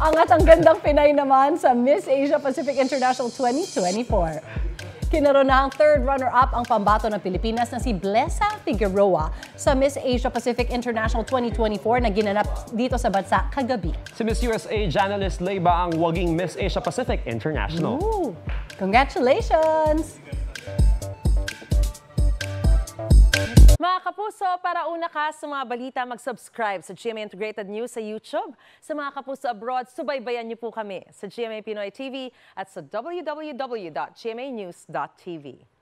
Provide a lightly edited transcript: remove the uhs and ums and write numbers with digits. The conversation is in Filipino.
Angat ang gandang Pinay naman sa Miss Asia Pacific International 2024. Kinaronahang third runner-up ang pambato ng Pilipinas na si Blessa Figueroa sa Miss Asia Pacific International 2024 na ginanap dito sa bansa kagabi. Si Miss USA journalist Leyba ang waging Miss Asia Pacific International. Ooh, congratulations! Mga Kapuso, para una ka sa mga balita, mag-subscribe sa GMA Integrated News sa YouTube. Sa mga Kapuso abroad, subaybayan niyo po kami sa GMA Pinoy TV at sa www.gmanews.tv.